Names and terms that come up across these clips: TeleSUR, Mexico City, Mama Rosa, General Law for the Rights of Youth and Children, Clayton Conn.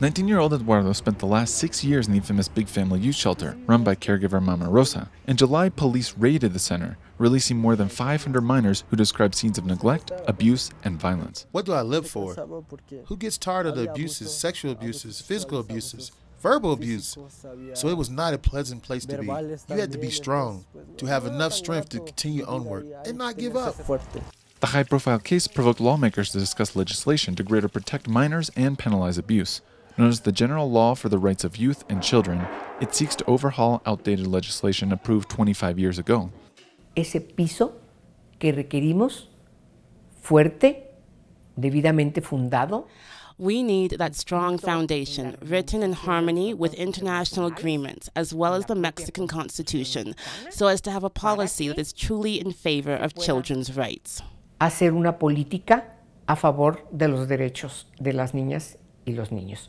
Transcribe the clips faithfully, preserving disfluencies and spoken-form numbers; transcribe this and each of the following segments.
nineteen-year-old Eduardo spent the last six years in the infamous Big Family Youth Shelter, run by caregiver Mama Rosa. In July, police raided the center, releasing more than five hundred minors who described scenes of neglect, abuse, and violence. What do I live for? Who gets tired of the abuses, sexual abuses, physical abuses, verbal abuse? So it was not a pleasant place to be. You had to be strong, to have enough strength to continue onward and not give up. The high-profile case provoked lawmakers to discuss legislation to greater protect minors and penalize abuse. Known as the General Law for the Rights of Youth and Children, it seeks to overhaul outdated legislation approved twenty-five years ago. Ese piso que requerimos, fuerte, debidamente fundado. We need that strong foundation, written in harmony with international agreements, as well as the Mexican Constitution, so as to have a policy that is truly in favor of children's rights. Hacer una política a favor de los derechos de las niñas y los niños.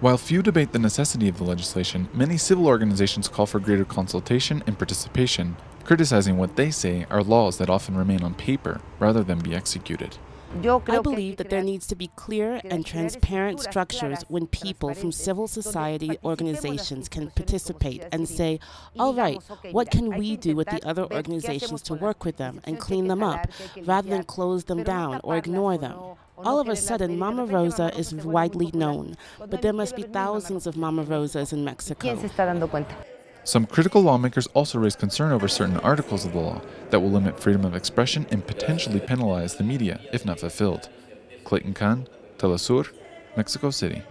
While few debate the necessity of the legislation, many civil organizations call for greater consultation and participation, criticizing what they say are laws that often remain on paper rather than be executed. I believe that there needs to be clear and transparent structures when people from civil society organizations can participate and say, all right, what can we do with the other organizations to work with them and clean them up, rather than close them down or ignore them. All of a sudden, Mama Rosa is widely known, but there must be thousands of Mama Rosas in Mexico. Some critical lawmakers also raise concern over certain articles of the law that will limit freedom of expression and potentially penalize the media if not fulfilled. Clayton Conn, TeleSUR, Mexico City.